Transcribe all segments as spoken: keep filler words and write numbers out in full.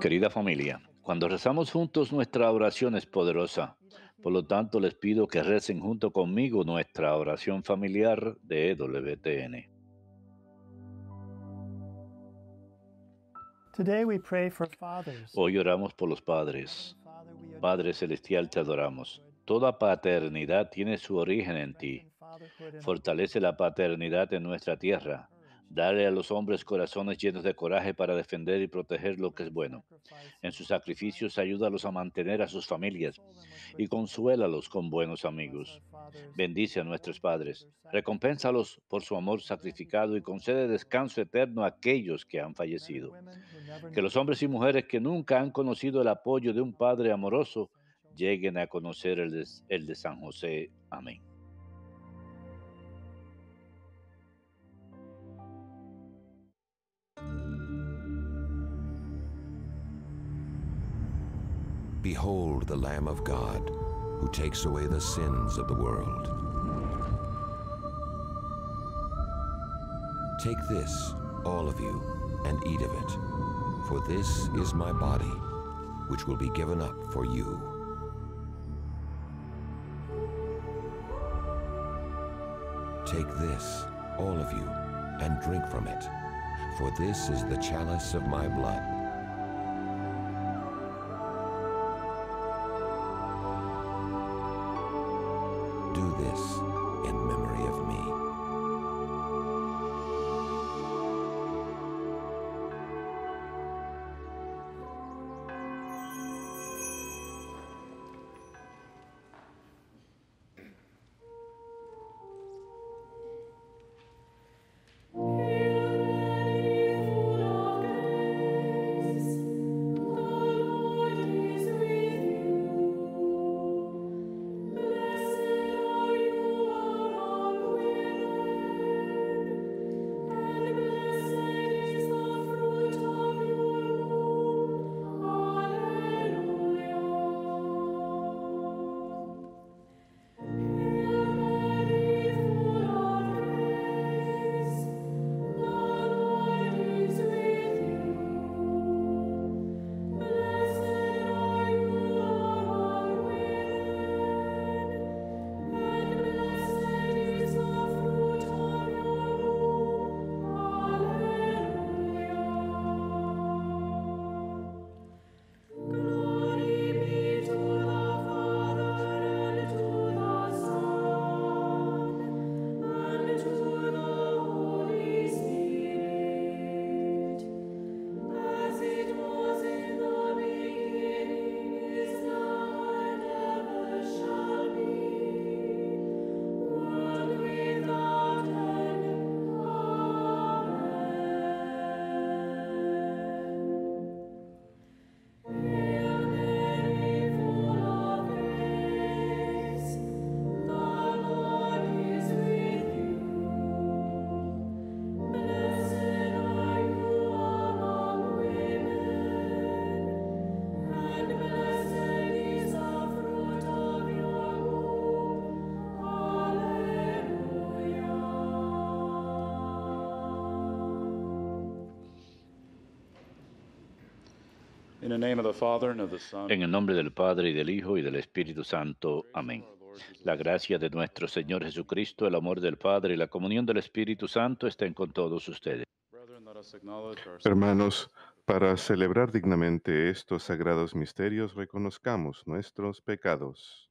Querida familia, cuando rezamos juntos, nuestra oración es poderosa. Por lo tanto, les pido que recen junto conmigo nuestra oración familiar de E W T N. Hoy oramos por los padres. Padre Celestial, te adoramos. Toda paternidad tiene su origen en ti. Fortalece la paternidad en nuestra tierra. Dale a los hombres corazones llenos de coraje para defender y proteger lo que es bueno. En sus sacrificios, ayúdalos a mantener a sus familias y consuélalos con buenos amigos. Bendice a nuestros padres. Recompénsalos por su amor sacrificado y concede descanso eterno a aquellos que han fallecido. Que los hombres y mujeres que nunca han conocido el apoyo de un padre amoroso lleguen a conocer el de, el de San José. Amén. Behold the Lamb of God, who takes away the sins of the world. Take this, all of you, and eat of it, for this is my body, which will be given up for you. Take this, all of you, and drink from it, for this is the chalice of my blood. Do this in memory of me. En el nombre del Padre, y del Hijo, y del Espíritu Santo. Amén. La gracia de nuestro Señor Jesucristo, el amor del Padre y la comunión del Espíritu Santo estén con todos ustedes. Hermanos, para celebrar dignamente estos sagrados misterios, reconozcamos nuestros pecados.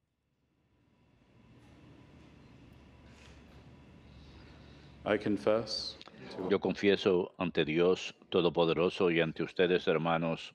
I confess. Yo confieso ante Dios Todopoderoso y ante ustedes, hermanos,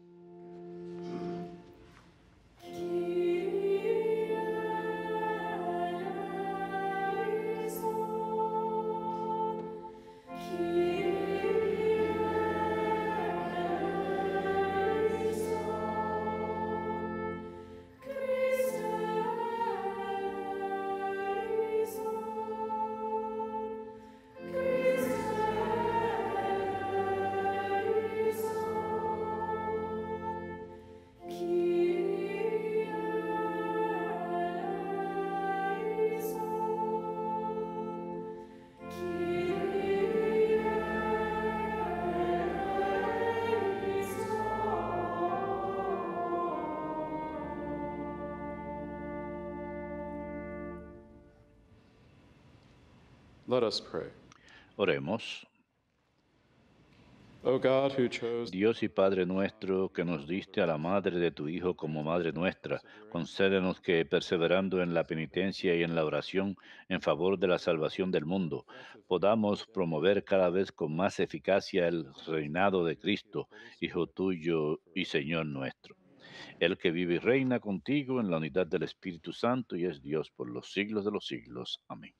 Let us pray. Oremos. Oh God, who chose... Dios y Padre nuestro, que nos diste a la madre de tu Hijo como madre nuestra, concédenos que, perseverando en la penitencia y en la oración en favor de la salvación del mundo, podamos promover cada vez con más eficacia el reinado de Cristo, Hijo tuyo y Señor nuestro, el que vive y reina contigo en la unidad del Espíritu Santo y es Dios por los siglos de los siglos. Amén.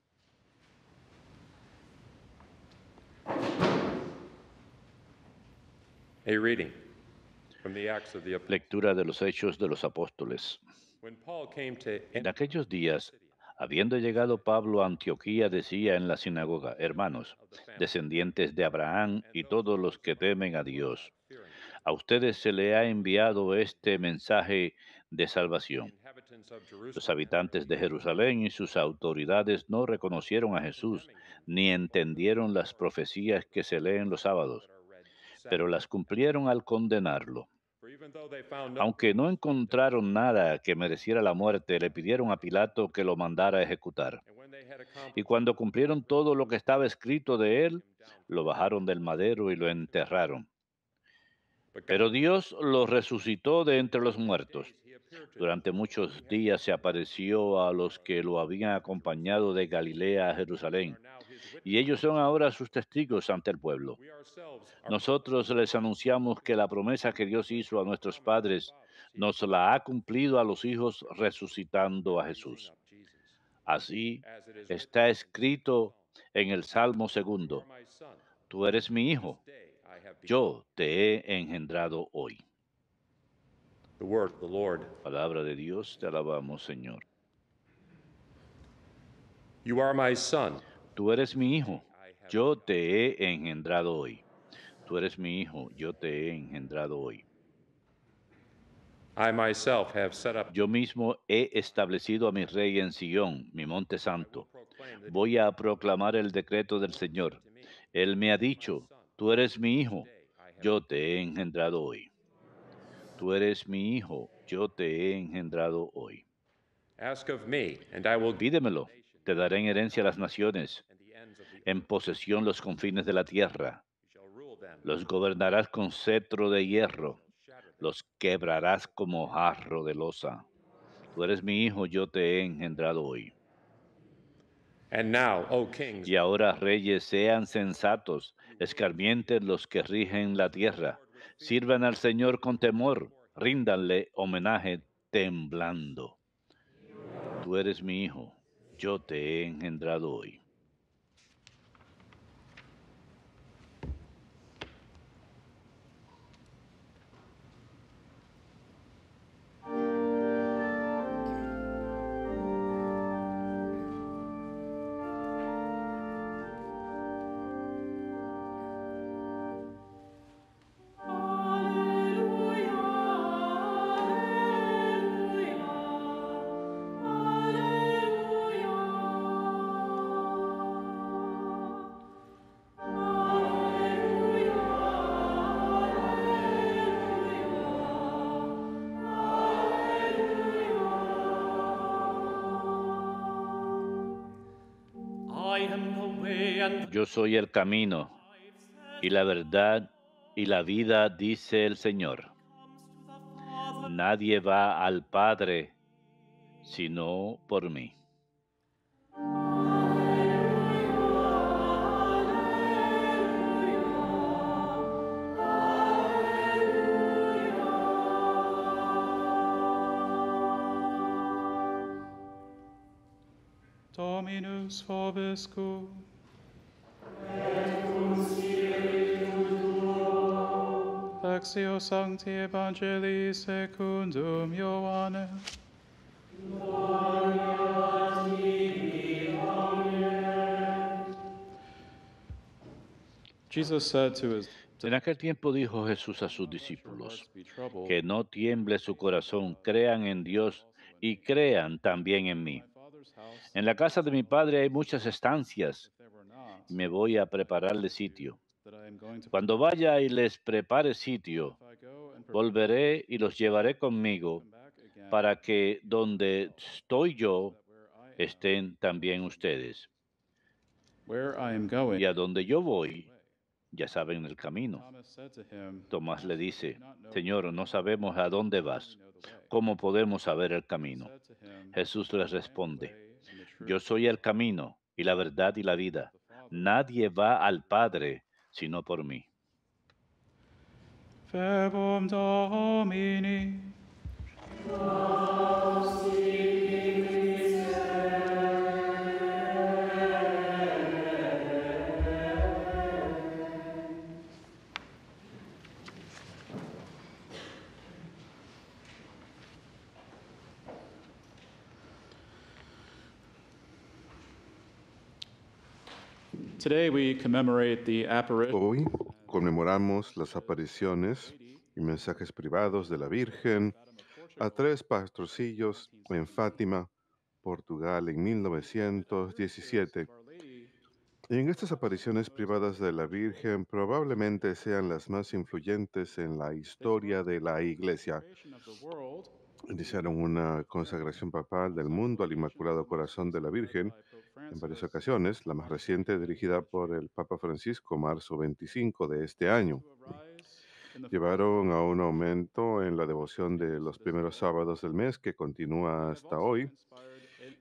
A reading from the Acts of the Apostles. Lectura de los Hechos de los Apóstoles. En aquellos días, habiendo llegado Pablo a Antioquía, decía en la sinagoga, hermanos, descendientes de Abraham y todos los que temen a Dios, a ustedes se le ha enviado este mensaje de salvación. Los habitantes de Jerusalén y sus autoridades no reconocieron a Jesús, ni entendieron las profecías que se leen los sábados, pero las cumplieron al condenarlo. Aunque no encontraron nada que mereciera la muerte, le pidieron a Pilato que lo mandara a ejecutar. Y cuando cumplieron todo lo que estaba escrito de él, lo bajaron del madero y lo enterraron. Pero Dios lo resucitó de entre los muertos. Durante muchos días se apareció a los que lo habían acompañado de Galilea a Jerusalén, y ellos son ahora sus testigos ante el pueblo. Nosotros les anunciamos que la promesa que Dios hizo a nuestros padres nos la ha cumplido a los hijos resucitando a Jesús. Así está escrito en el Salmo segundo, tú eres mi hijo, yo te he engendrado hoy. Palabra de Dios, te alabamos, Señor. You are my son. Tú eres mi hijo, yo te he engendrado hoy. Tú eres mi hijo, yo te he engendrado hoy. I myself have set up... Yo mismo he establecido a mi rey en Sion, mi monte santo. Voy a proclamar el decreto del Señor. Él me ha dicho, tú eres mi hijo, yo te he engendrado hoy. Tú eres mi hijo, yo te he engendrado hoy. Ask of me, and I will... Pídemelo. Te daré en herencia las naciones, en posesión los confines de la tierra. Los gobernarás con cetro de hierro, los quebrarás como jarro de losa. Tú eres mi hijo, yo te he engendrado hoy. And now, oh kings, y ahora, reyes, sean sensatos, escarmienten los que rigen la tierra. Sirvan al Señor con temor, ríndanle homenaje temblando. Tú eres mi hijo. Yo te he engendrado hoy. Yo soy el camino y la verdad y la vida, dice el Señor. Nadie va al Padre sino por mí. Dominus vobiscum. Lectio Sancti Evangelii secundum Ioannem. Jesus said to his... En aquel tiempo dijo Jesús a sus discípulos, que no tiemble su corazón, crean en Dios y crean también en mí. En la casa de mi Padre hay muchas estancias. Me voy a prepararle sitio. Cuando vaya y les prepare sitio, volveré y los llevaré conmigo para que donde estoy yo estén también ustedes. Y a donde yo voy, ya saben el camino. Tomás le dice, Señor, no sabemos a dónde vas. ¿Cómo podemos saber el camino? Jesús les responde, yo soy el camino y la verdad y la vida. Nadie va al Padre sino por mí. Hoy conmemoramos las apariciones y mensajes privados de la Virgen a tres pastorcillos en Fátima, Portugal, en mil novecientos diecisiete. Y en estas apariciones privadas de la Virgen probablemente sean las más influyentes en la historia de la Iglesia. Iniciaron una consagración papal del mundo al Inmaculado Corazón de la Virgen en varias ocasiones, la más reciente dirigida por el Papa Francisco, marzo veinticinco de este año. Llevaron a un aumento en la devoción de los primeros sábados del mes, que continúa hasta hoy,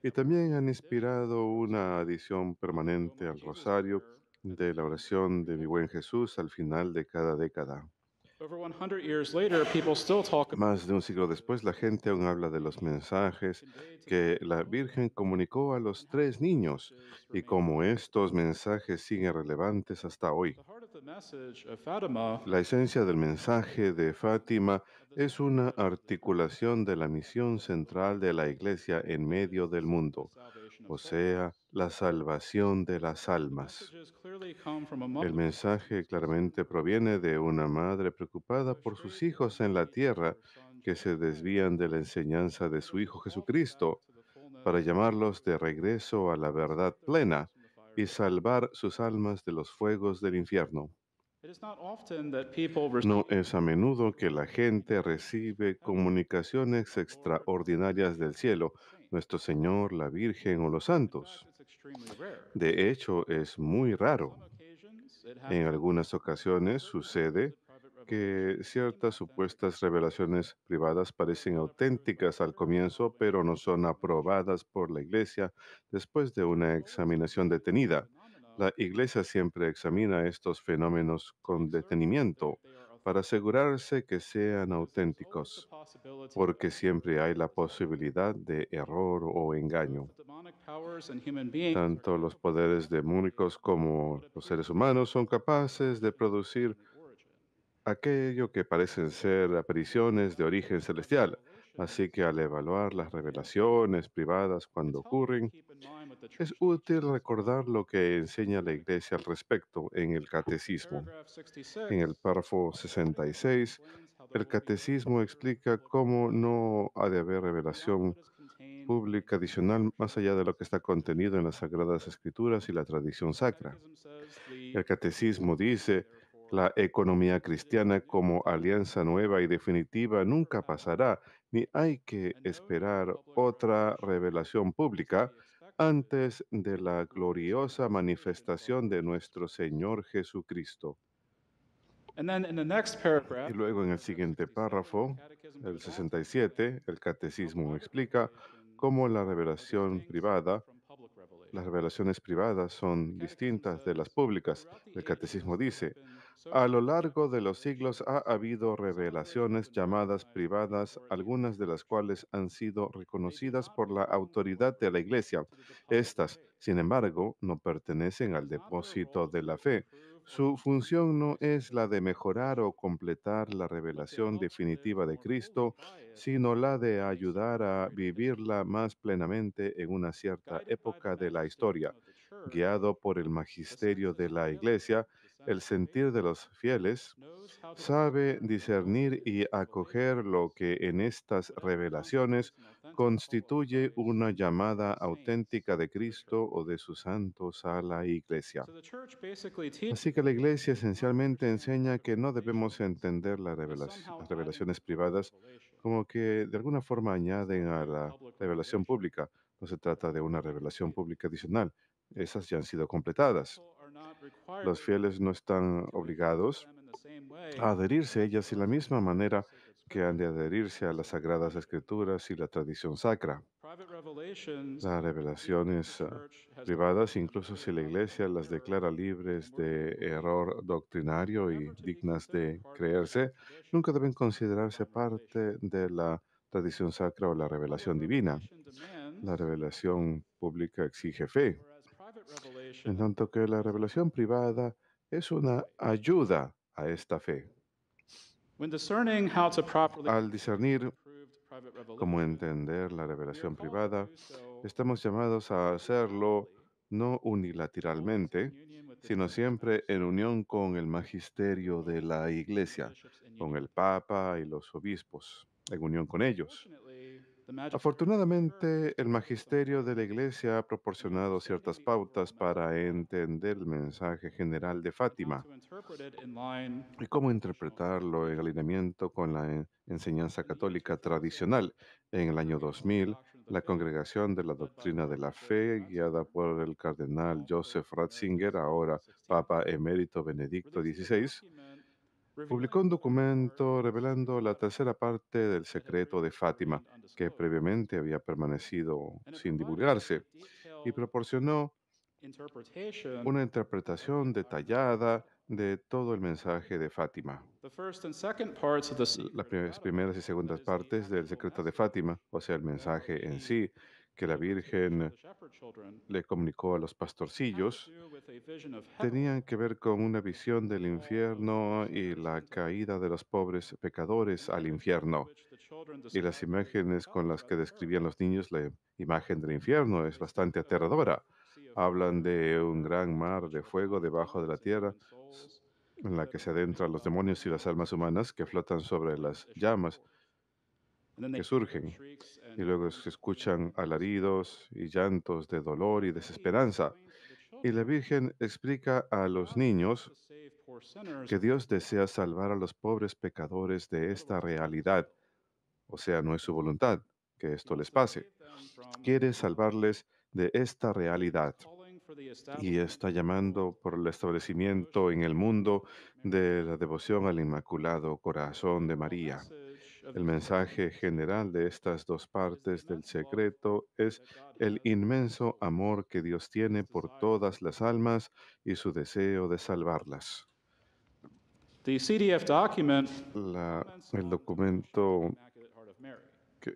y también han inspirado una adición permanente al rosario de la oración de mi buen Jesús al final de cada década. Más de un siglo después, la gente aún habla de los mensajes que la Virgen comunicó a los tres niños y cómo estos mensajes siguen relevantes hasta hoy. La esencia del mensaje de Fátima es una articulación de la misión central de la Iglesia en medio del mundo, o sea, la salvación de las almas. El mensaje claramente proviene de una madre preocupada por sus hijos en la tierra que se desvían de la enseñanza de su Hijo Jesucristo para llamarlos de regreso a la verdad plena y salvar sus almas de los fuegos del infierno. No es a menudo que la gente recibe comunicaciones extraordinarias del cielo, nuestro Señor, la Virgen o los santos. De hecho, es muy raro. En algunas ocasiones sucede que ciertas supuestas revelaciones privadas parecen auténticas al comienzo, pero no son aprobadas por la Iglesia después de una examinación detenida. La Iglesia siempre examina estos fenómenos con detenimiento para asegurarse que sean auténticos, porque siempre hay la posibilidad de error o engaño. Tanto los poderes demoníacos como los seres humanos son capaces de producir aquello que parecen ser apariciones de origen celestial. Así que al evaluar las revelaciones privadas cuando ocurren, es útil recordar lo que enseña la Iglesia al respecto en el Catecismo. En el párrafo sesenta y seis, el Catecismo explica cómo no ha de haber revelación pública adicional más allá de lo que está contenido en las Sagradas Escrituras y la tradición sacra. El Catecismo dice: la economía cristiana como alianza nueva y definitiva nunca pasará, ni hay que esperar otra revelación pública antes de la gloriosa manifestación de nuestro Señor Jesucristo. Y luego en el siguiente párrafo, el sesenta y siete, el Catecismo explica cómo la revelación privada Las revelaciones privadas son distintas de las públicas. El Catecismo dice: a lo largo de los siglos ha habido revelaciones llamadas privadas, algunas de las cuales han sido reconocidas por la autoridad de la Iglesia. Estas, sin embargo, no pertenecen al depósito de la fe. Su función no es la de mejorar o completar la revelación definitiva de Cristo, sino la de ayudar a vivirla más plenamente en una cierta época de la historia. Guiado por el magisterio de la Iglesia, el sentir de los fieles sabe discernir y acoger lo que en estas revelaciones constituye una llamada auténtica de Cristo o de sus santos a la Iglesia. Así que la Iglesia esencialmente enseña que no debemos entender las revelaciones privadas como que de alguna forma añaden a la revelación pública. No se trata de una revelación pública adicional, esas ya han sido completadas. Los fieles no están obligados a adherirse a ellas de la misma manera que han de adherirse a las Sagradas Escrituras y la tradición sacra. Las revelaciones privadas, incluso si la Iglesia las declara libres de error doctrinario y dignas de creerse, nunca deben considerarse parte de la tradición sacra o la revelación divina. La revelación pública exige fe, en tanto que la revelación privada es una ayuda a esta fe. Al discernir cómo entender la revelación privada, estamos llamados a hacerlo no unilateralmente, sino siempre en unión con el magisterio de la Iglesia, con el Papa y los obispos, en unión con ellos. Afortunadamente, el magisterio de la Iglesia ha proporcionado ciertas pautas para entender el mensaje general de Fátima y cómo interpretarlo en alineamiento con la enseñanza católica tradicional. En el año dos mil, la Congregación de la Doctrina de la Fe, guiada por el cardenal Joseph Ratzinger, ahora Papa Emérito Benedicto dieciséis, publicó un documento revelando la tercera parte del secreto de Fátima, que previamente había permanecido sin divulgarse, y proporcionó una interpretación detallada de todo el mensaje de Fátima. Las primeras y segundas partes del secreto de Fátima, o sea, el mensaje en sí, que la Virgen le comunicó a los pastorcillos, tenían que ver con una visión del infierno y la caída de los pobres pecadores al infierno. Y las imágenes con las que describían los niños la imagen del infierno es bastante aterradora. Hablan de un gran mar de fuego debajo de la tierra en la que se adentran los demonios y las almas humanas que flotan sobre las llamas que surgen, y luego se escuchan alaridos y llantos de dolor y desesperanza. Y la Virgen explica a los niños que Dios desea salvar a los pobres pecadores de esta realidad, o sea, no es su voluntad que esto les pase. Quiere salvarles de esta realidad y está llamando por el establecimiento en el mundo de la devoción al Inmaculado Corazón de María. El mensaje general de estas dos partes del secreto es el inmenso amor que Dios tiene por todas las almas y su deseo de salvarlas. La, el documento que,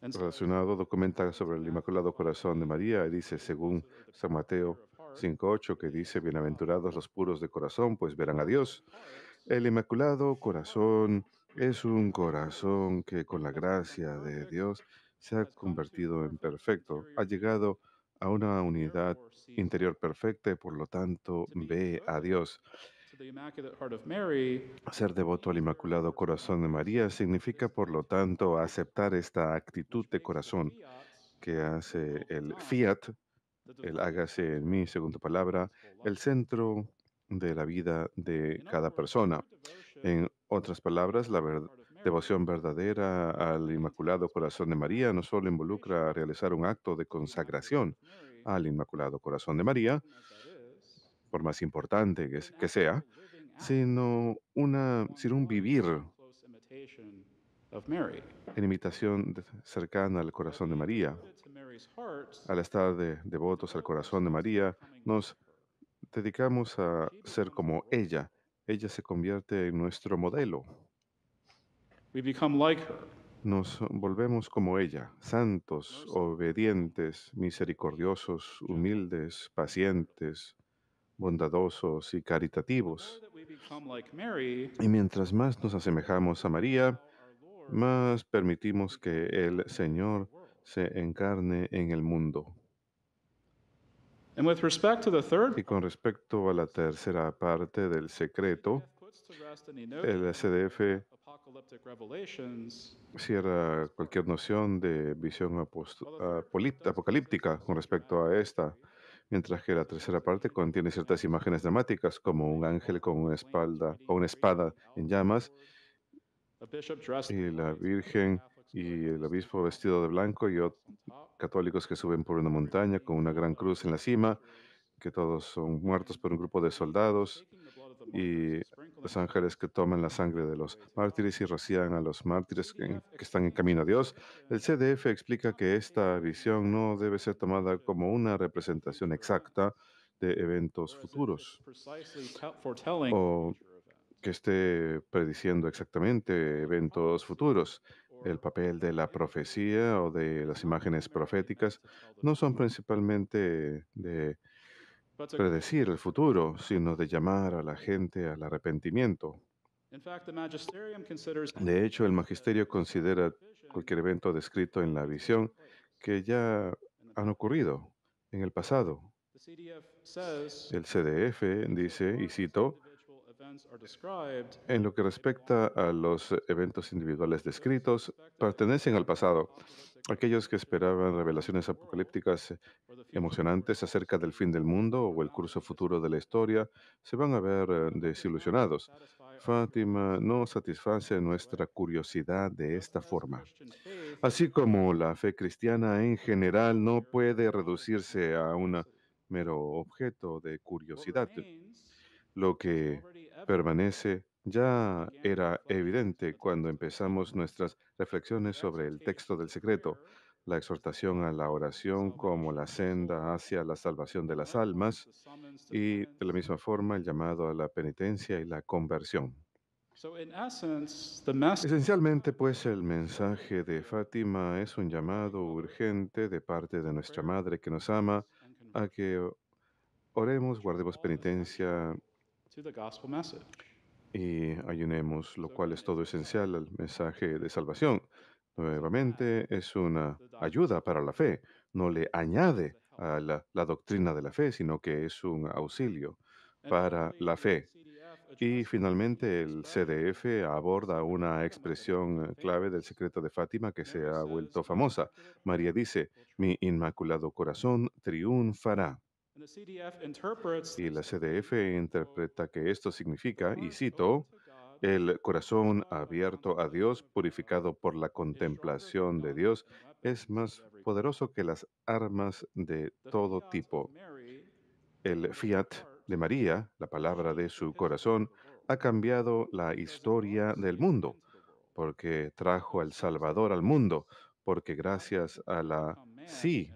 relacionado documenta sobre el Inmaculado Corazón de María y dice, según San Mateo cinco ocho, que dice, bienaventurados los puros de corazón, pues verán a Dios. El Inmaculado Corazón es un corazón que con la gracia de Dios se ha convertido en perfecto, ha llegado a una unidad interior perfecta y por lo tanto ve a Dios. Ser devoto al Inmaculado Corazón de María significa por lo tanto aceptar esta actitud de corazón que hace el fiat, el hágase en mí, según tu palabra, el centro de la vida de cada persona. En otras palabras, la ver- devoción verdadera al Inmaculado Corazón de María no solo involucra realizar un acto de consagración al Inmaculado Corazón de María, por más importante que, que sea, sino, una, sino un vivir en imitación cercana al Corazón de María. Al estar de, devotos al Corazón de María, nos dedicamos a ser como ella. Ella se convierte en nuestro modelo. Nos volvemos como ella, santos, obedientes, misericordiosos, humildes, pacientes, bondadosos y caritativos. Y mientras más nos asemejamos a María, más permitimos que el Señor se encarne en el mundo. Y con respecto a la tercera parte del secreto, el C D F cierra cualquier noción de visión apocalíptica con respecto a esta, mientras que la tercera parte contiene ciertas imágenes dramáticas, como un ángel con una espalda o una espada en llamas, y la Virgen y el obispo vestido de blanco y católicos que suben por una montaña con una gran cruz en la cima que todos son muertos por un grupo de soldados, y los ángeles que toman la sangre de los mártires y rocían a los mártires que, que están en camino a Dios. El C D F explica que esta visión no debe ser tomada como una representación exacta de eventos futuros o que esté prediciendo exactamente eventos futuros. El papel de la profecía o de las imágenes proféticas no son principalmente de predecir el futuro, sino de llamar a la gente al arrepentimiento. De hecho, el magisterio considera cualquier evento descrito en la visión que ya han ocurrido en el pasado. El C D F dice, y cito, en lo que respecta a los eventos individuales descritos, pertenecen al pasado. Aquellos que esperaban revelaciones apocalípticas emocionantes acerca del fin del mundo o el curso futuro de la historia se van a ver desilusionados. Fátima no satisface nuestra curiosidad de esta forma. Así como la fe cristiana en general no puede reducirse a un mero objeto de curiosidad. Lo que permanece ya era evidente cuando empezamos nuestras reflexiones sobre el texto del secreto, la exhortación a la oración como la senda hacia la salvación de las almas y, de la misma forma, el llamado a la penitencia y la conversión. Esencialmente, pues, el mensaje de Fátima es un llamado urgente de parte de nuestra Madre que nos ama a que oremos, guardemos penitencia y ayunemos, lo cual es todo esencial al mensaje de salvación. Nuevamente, es una ayuda para la fe. No le añade a la, la doctrina de la fe, sino que es un auxilio para la fe. Y finalmente, el C D F aborda una expresión clave del secreto de Fátima que se ha vuelto famosa. María dice, mi inmaculado corazón triunfará. Y la C D F interpreta que esto significa, y cito, el corazón abierto a Dios, purificado por la contemplación de Dios, es más poderoso que las armas de todo tipo. El fiat de María, la palabra de su corazón, ha cambiado la historia del mundo, porque trajo al Salvador al mundo, porque gracias a la sí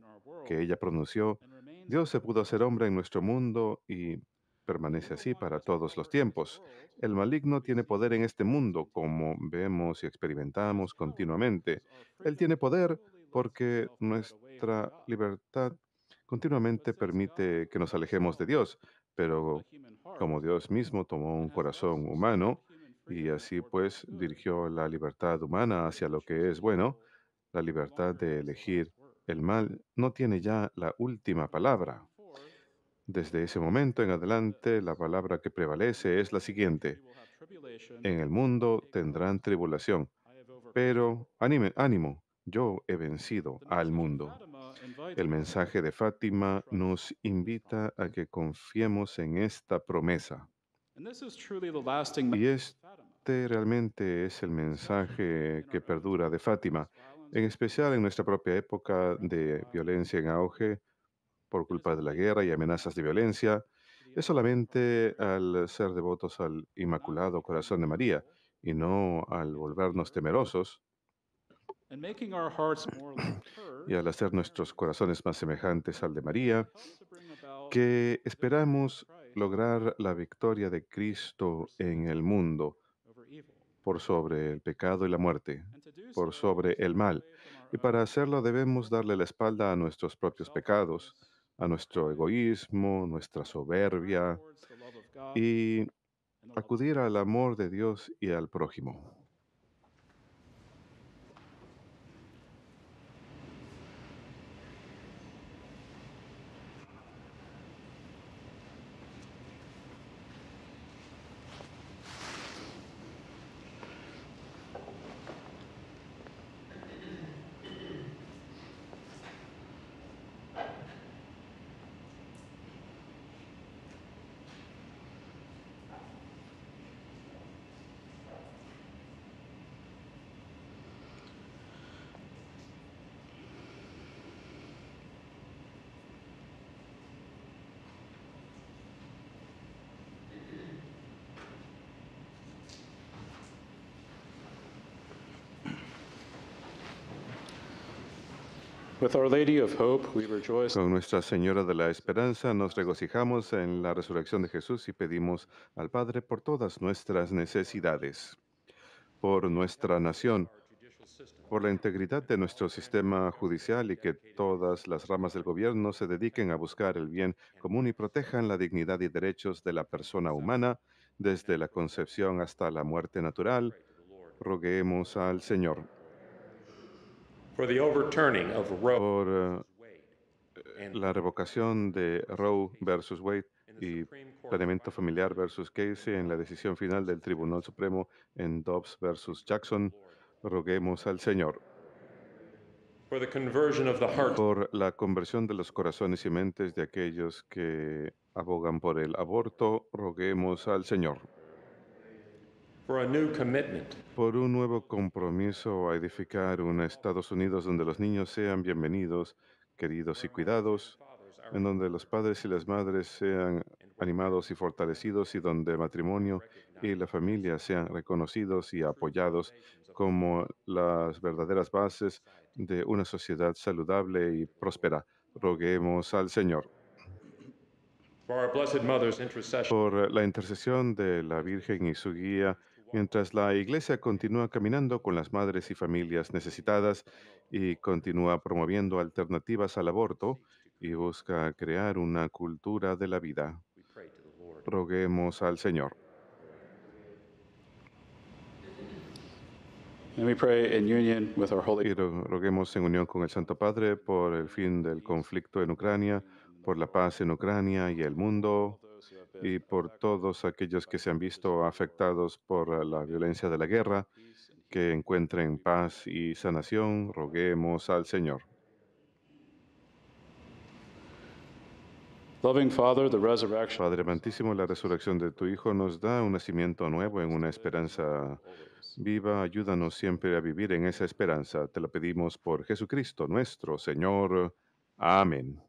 que ella pronunció, Dios se pudo hacer hombre en nuestro mundo y permanece así para todos los tiempos. El maligno tiene poder en este mundo, como vemos y experimentamos continuamente. Él tiene poder porque nuestra libertad continuamente permite que nos alejemos de Dios, pero como Dios mismo tomó un corazón humano y así pues dirigió la libertad humana hacia lo que es bueno, la libertad de elegir el mal no tiene ya la última palabra. Desde ese momento en adelante, la palabra que prevalece es la siguiente. En el mundo tendrán tribulación, pero ánimo, ánimo, yo he vencido al mundo. El mensaje de Fátima nos invita a que confiemos en esta promesa. Y este realmente es el mensaje que perdura de Fátima, en especial en nuestra propia época de violencia en auge por culpa de la guerra y amenazas de violencia. Es solamente al ser devotos al Inmaculado Corazón de María y no al volvernos temerosos y al hacer nuestros corazones más semejantes al de María que esperamos lograr la victoria de Cristo en el mundo por sobre el pecado y la muerte, por sobre el mal. Y para hacerlo debemos darle la espalda a nuestros propios pecados, a nuestro egoísmo, nuestra soberbia, y acudir al amor de Dios y al prójimo. Con Nuestra Señora de la Esperanza nos regocijamos en la resurrección de Jesús y pedimos al Padre por todas nuestras necesidades, por nuestra nación, por la integridad de nuestro sistema judicial y que todas las ramas del gobierno se dediquen a buscar el bien común y protejan la dignidad y derechos de la persona humana desde la concepción hasta la muerte natural. Roguemos al Señor por uh, la revocación de Roe versus Wade y Planeamiento Familiar versus Casey en la decisión final del Tribunal Supremo en Dobbs versus Jackson. Roguemos al Señor por la conversión de los corazones y mentes de aquellos que abogan por el aborto. Roguemos al Señor por un nuevo compromiso a edificar un Estados Unidos donde los niños sean bienvenidos, queridos y cuidados, en donde los padres y las madres sean animados y fortalecidos y donde el matrimonio y la familia sean reconocidos y apoyados como las verdaderas bases de una sociedad saludable y próspera. Roguemos al Señor por la intercesión de la Virgen y su guía, mientras la Iglesia continúa caminando con las madres y familias necesitadas y continúa promoviendo alternativas al aborto y busca crear una cultura de la vida. Roguemos al Señor. Y roguemos en unión con el Santo Padre por el fin del conflicto en Ucrania, por la paz en Ucrania y el mundo, y por todos aquellos que se han visto afectados por la violencia de la guerra, que encuentren paz y sanación. Roguemos al Señor. Padre amantísimo, la resurrección de tu Hijo nos da un nacimiento nuevo en una esperanza viva. Ayúdanos siempre a vivir en esa esperanza. Te lo pedimos por Jesucristo nuestro Señor. Amén.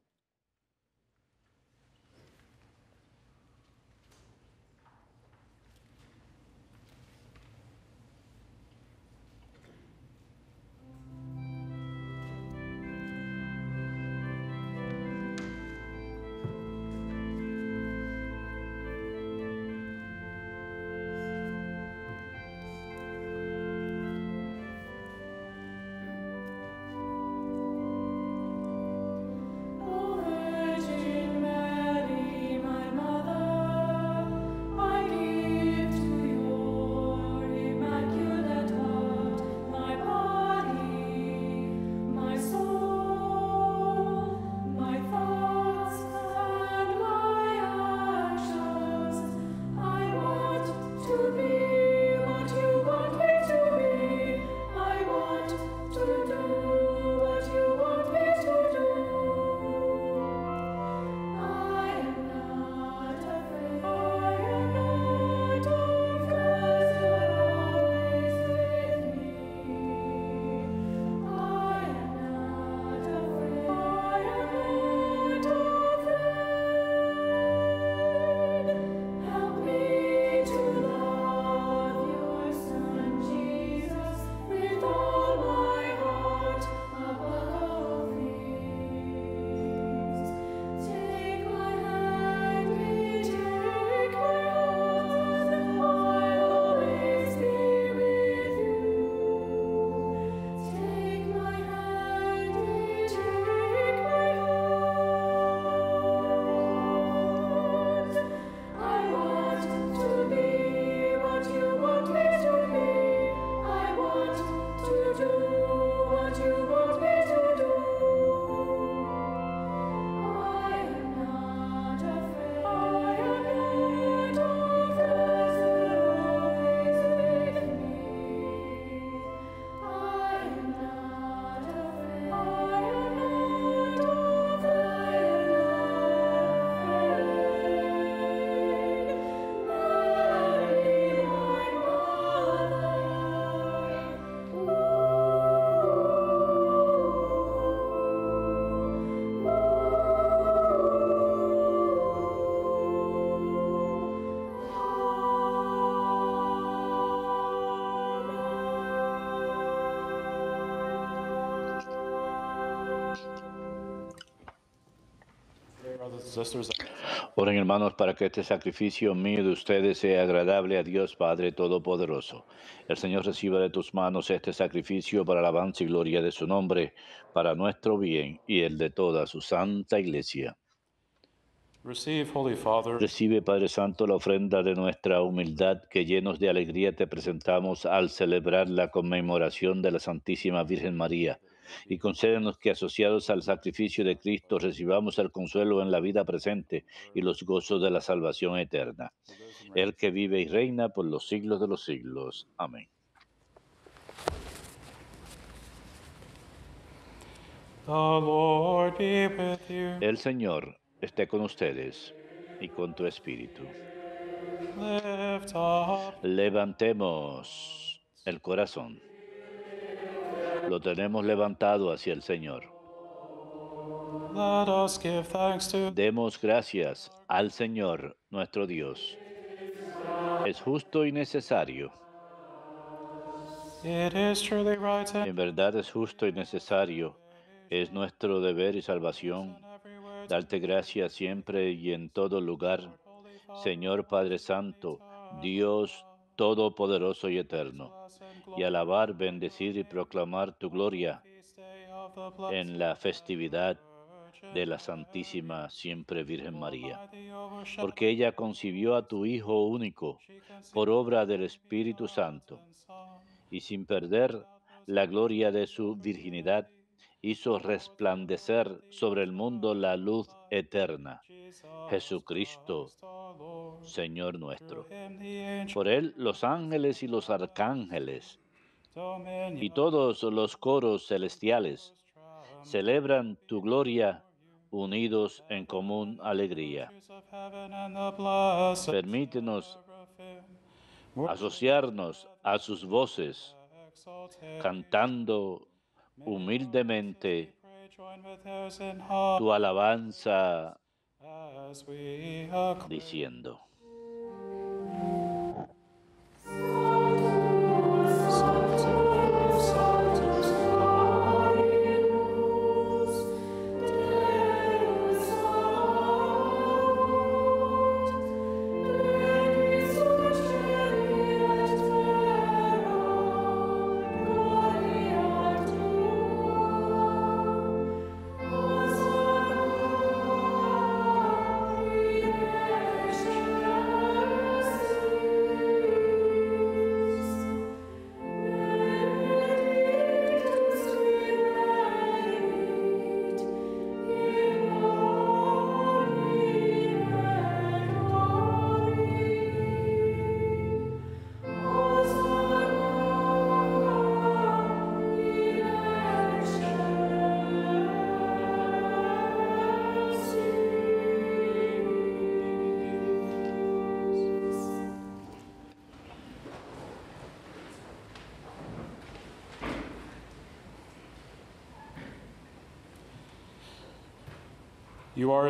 Oren, hermanos, para que este sacrificio mío de ustedes sea agradable a Dios Padre Todopoderoso. El Señor reciba de tus manos este sacrificio para la alabanza y gloria de su nombre, para nuestro bien y el de toda su santa iglesia. Receive, Holy Father. Recibe, Padre Santo, la ofrenda de nuestra humildad, que llenos de alegría te presentamos al celebrar la conmemoración de la Santísima Virgen María, y concédenos que, asociados al sacrificio de Cristo, recibamos el consuelo en la vida presente y los gozos de la salvación eterna. Él que vive y reina por los siglos de los siglos. Amén. The Lord be with you. El Señor esté con ustedes y con tu espíritu. Levantemos el corazón. Lo tenemos levantado hacia el Señor. Demos gracias al Señor, nuestro Dios. Es justo y necesario. En verdad es justo y necesario. Es nuestro deber y salvación darte gracias siempre y en todo lugar, Señor Padre Santo, Dios Todopoderoso y Eterno, y alabar, bendecir y proclamar tu gloria en la festividad de la Santísima Siempre Virgen María, porque ella concibió a tu Hijo único por obra del Espíritu Santo, y sin perder la gloria de su virginidad, hizo resplandecer sobre el mundo la luz eterna, Jesucristo, Señor nuestro. Por él los ángeles y los arcángeles y todos los coros celestiales celebran tu gloria unidos en común alegría. Permítenos asociarnos a sus voces, cantando humildemente tu alabanza, diciendo: You are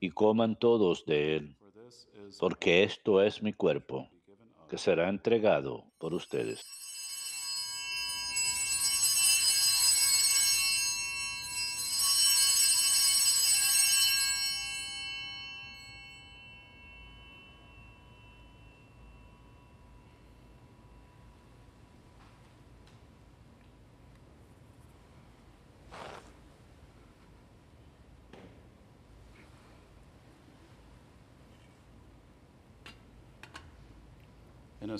y coman todos de él, porque esto es mi cuerpo, que será entregado por ustedes.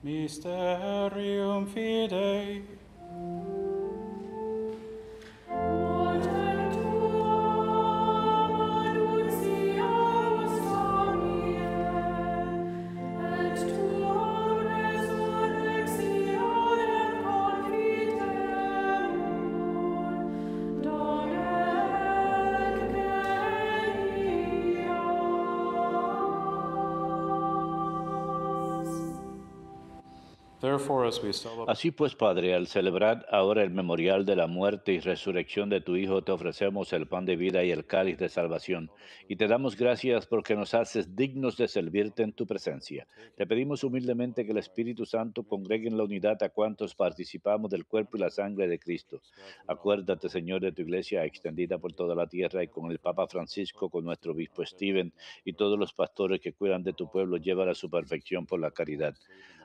Mysterium Fidei. Así pues, Padre, al celebrar ahora el memorial de la muerte y resurrección de tu Hijo, te ofrecemos el pan de vida y el cáliz de salvación, y te damos gracias porque nos haces dignos de servirte en tu presencia. Te pedimos humildemente que el Espíritu Santo congregue en la unidad a cuantos participamos del cuerpo y la sangre de Cristo. Acuérdate, Señor, de tu Iglesia extendida por toda la tierra, y con el Papa Francisco, con nuestro obispo Steven y todos los pastores que cuidan de tu pueblo, llévala a su perfección por la caridad.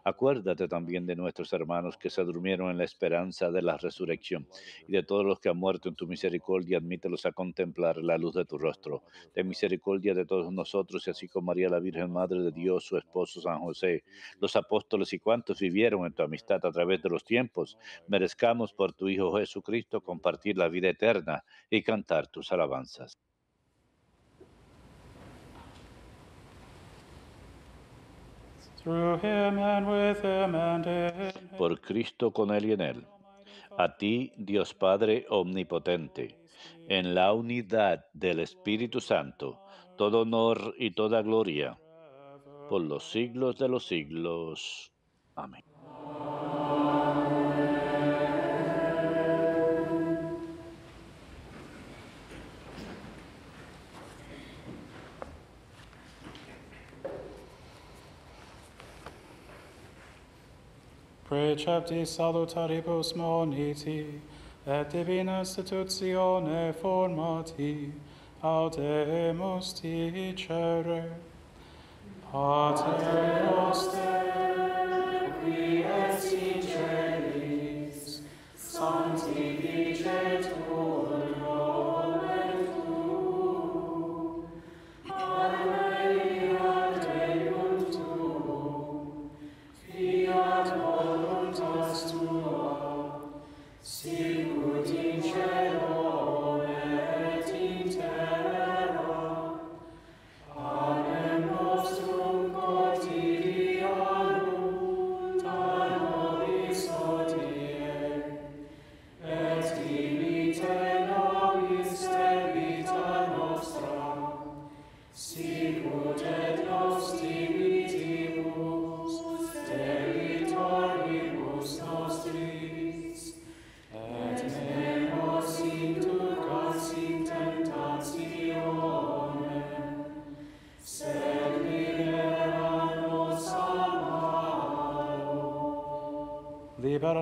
Acuérdate también de nuestros hermanos que se durmieron en la esperanza de la resurrección, y de todos los que han muerto en tu misericordia, admítelos a contemplar la luz de tu rostro. Ten misericordia de todos nosotros, y así con María la Virgen, Madre de Dios, su esposo San José, los apóstoles y cuantos vivieron en tu amistad a través de los tiempos, merezcamos por tu Hijo Jesucristo compartir la vida eterna y cantar tus alabanzas. Por Cristo, con Él y en Él. A ti, Dios Padre Omnipotente, en la unidad del Espíritu Santo, todo honor y toda gloria, por los siglos de los siglos. Amén. Precepti salutaribus moniti, et divina institutione formati, audemus dicere. Pater noster, qui es in celis, sanctificetur.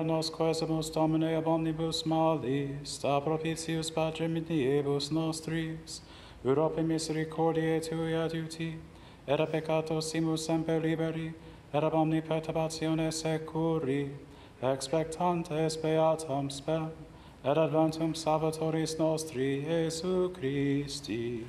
Nos quesumus Domine ab omnibus malis, da propitius Patrem in diebus nostris, Europe misericordiae tui adiuti, et a peccatos simus semper liberi, et ab omni perturbatione securi, expectantes beatam spem, et adventum salvatoris nostri, Iesu Christi.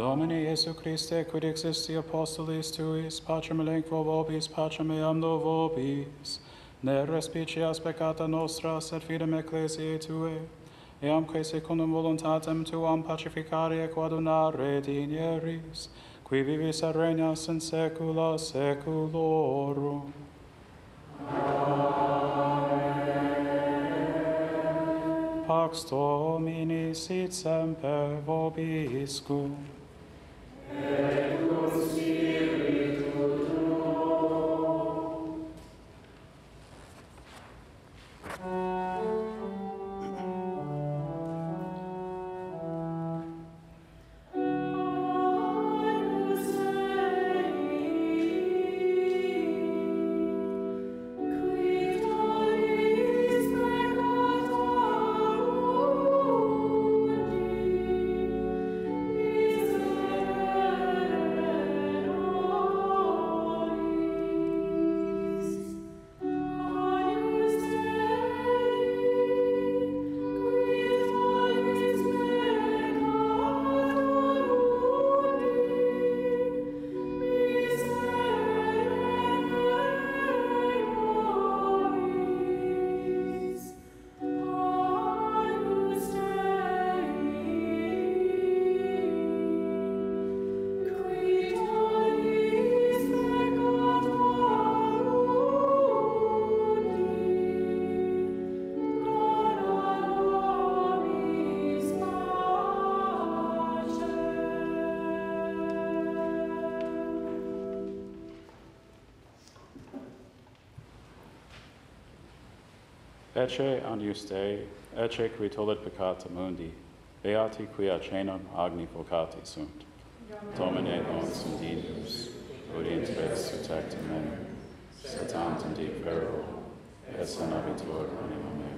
Domine Iesu Christe, quid existi apostolis tuis, pacem elenquo vobis, pacem eam do vobis, ne respicias peccata nostra, sed fidem ecclesiae tue, eamque secundum voluntatem tuam pacificare quadunare dinieris, qui vivis et regnas in saecula saeculorum. Amen. Pax Domini sit semper vobiscum. Et con spiritu tuo. Ecce agnus Dei, ecce qui tollit peccata mundi, beati qui acenam agni vocati sunt. Domine nobis indinus, orientes ut acta menem, sed tantum di ferro, et sanavitur anima mea.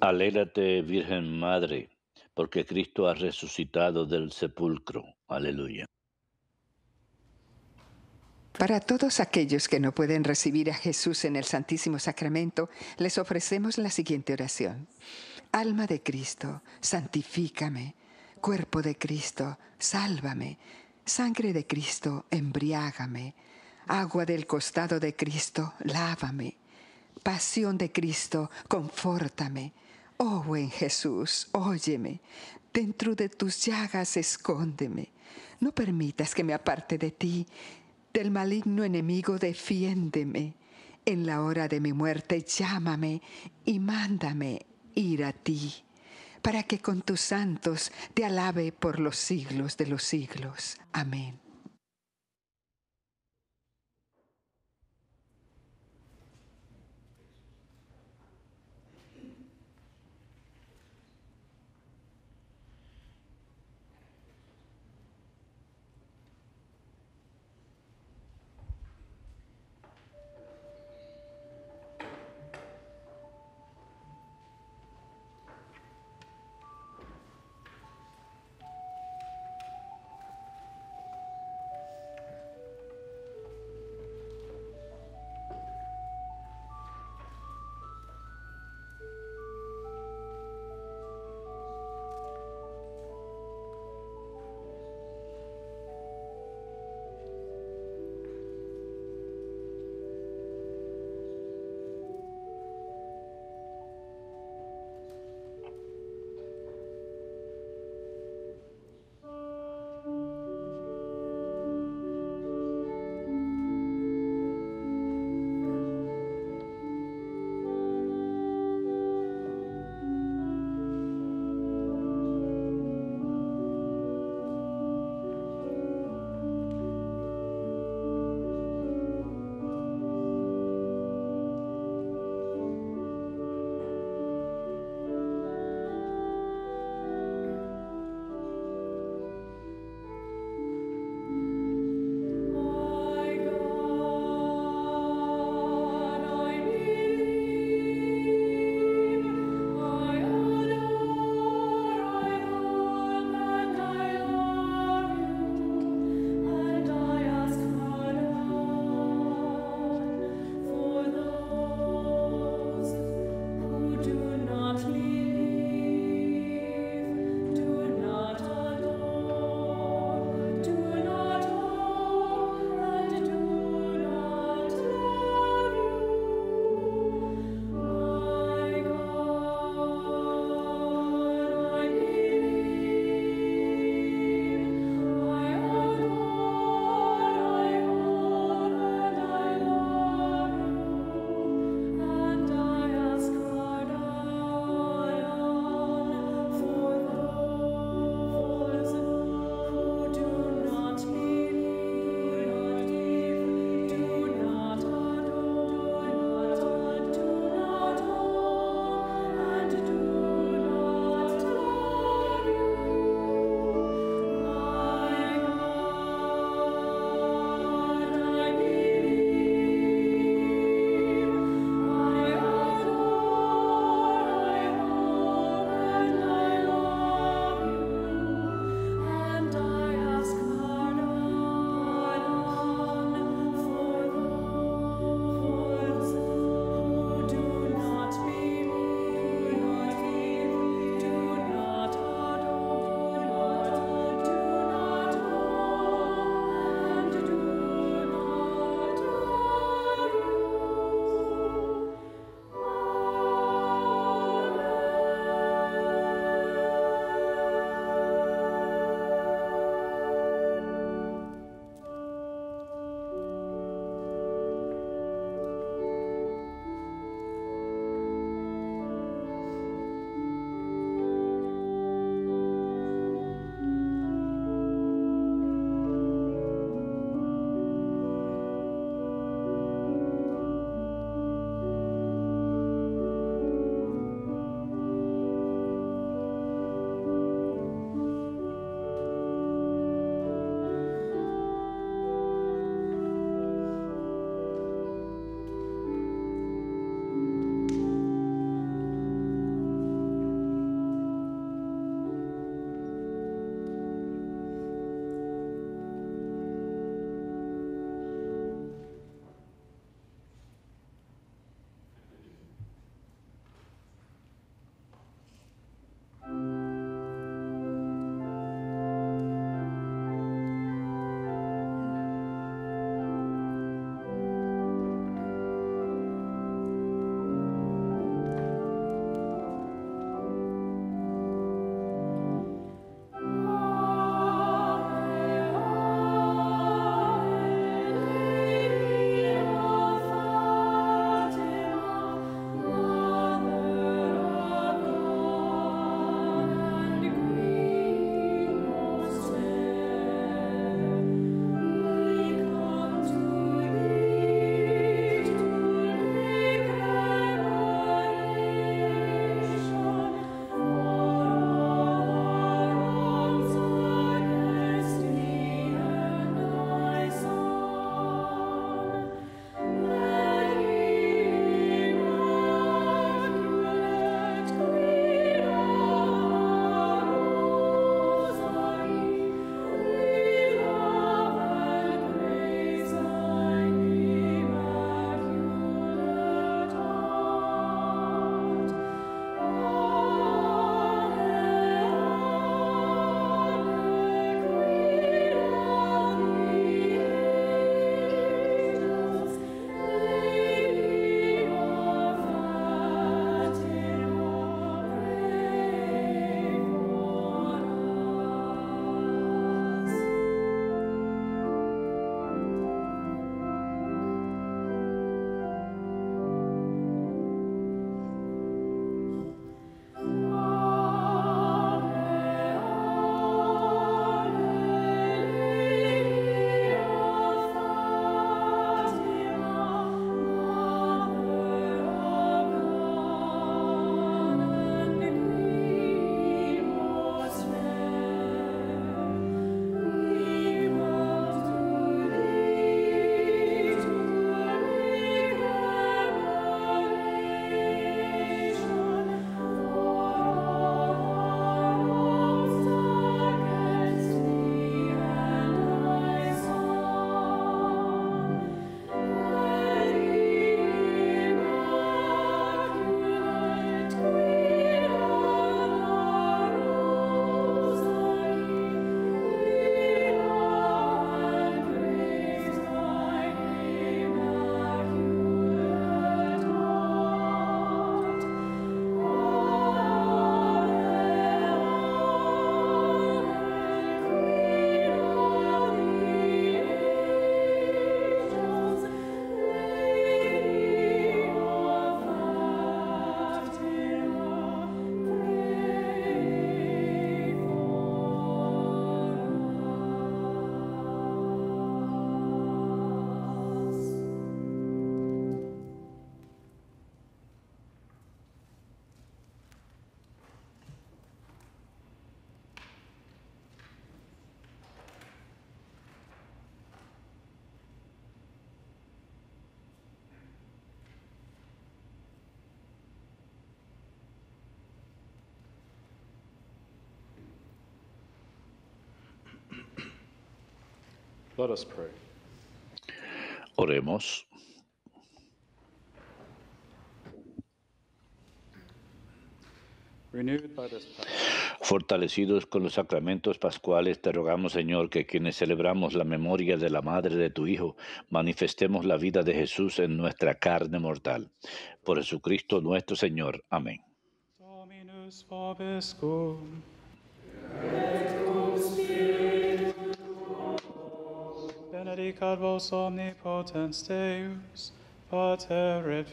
Alégrate, Virgen Madre, porque Cristo ha resucitado del sepulcro. Aleluya. Para todos aquellos que no pueden recibir a Jesús en el Santísimo Sacramento, les ofrecemos la siguiente oración. Alma de Cristo, santifícame. Cuerpo de Cristo, sálvame. Sangre de Cristo, embriágame. Agua del costado de Cristo, lávame. Pasión de Cristo, confórtame. Oh, buen Jesús, óyeme. Dentro de tus llagas, escóndeme. No permitas que me aparte de ti. Del maligno enemigo, defiéndeme. En la hora de mi muerte, llámame y mándame ir a ti, para que con tus santos te alabe por los siglos de los siglos. Amén. Let us pray. Oremos. Fortalecidos con los sacramentos pascuales, te rogamos, Señor, que quienes celebramos la memoria de la madre de tu Hijo, manifestemos la vida de Jesús en nuestra carne mortal. Por Jesucristo nuestro Señor. Amén. Benedicat vos omnipotens Deus, Pater et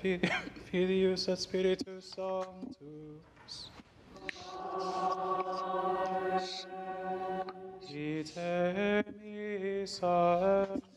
Filius et Spiritus Sanctus. Dite missa est.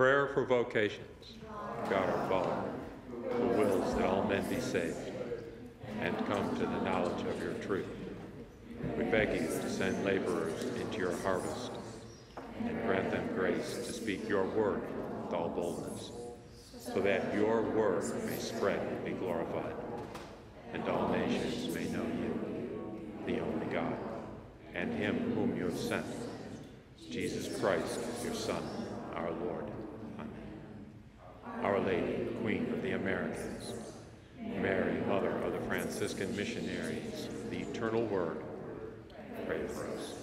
Prayer for vocations. God our Father, who wills that all men be saved and come to the knowledge of your truth, we beg you to send laborers into your harvest and grant them grace to speak your word with all boldness, so that your word may spread and be glorified, and all nations may know you, the only God, and him whom you have sent, Jesus Christ, your Son, our Lord. Amen. Our Lady, Queen of the Americas, Mary, Mother of the Franciscan missionaries, the Eternal Word, pray for us.